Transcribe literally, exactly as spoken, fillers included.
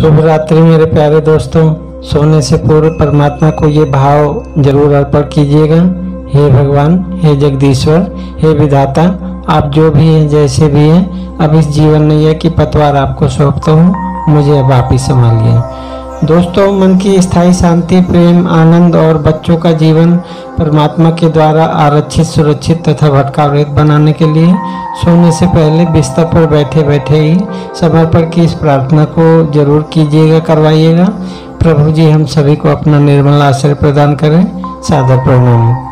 शुभ रात्रि मेरे प्यारे दोस्तों। सोने से पूर्व परमात्मा को ये भाव जरूर अर्पण कीजिएगा। हे भगवान, हे जगदीश्वर, हे विधाता, आप जो भी हैं, जैसे भी हैं, अब इस जीवन नैया की पतवार आपको सौंपता हूँ। मुझे अब आप ही संभालिए। दोस्तों, मन की स्थायी शांति, प्रेम, आनंद और बच्चों का जीवन परमात्मा के द्वारा आरक्षित, सुरक्षित तथा भटकाव रहित बनाने के लिए सोने से पहले बिस्तर पर बैठे बैठे ही समर्पण की इस प्रार्थना को जरूर कीजिएगा, करवाइएगा। प्रभु जी हम सभी को अपना निर्मल आश्रय प्रदान करें। सादर प्रणाम।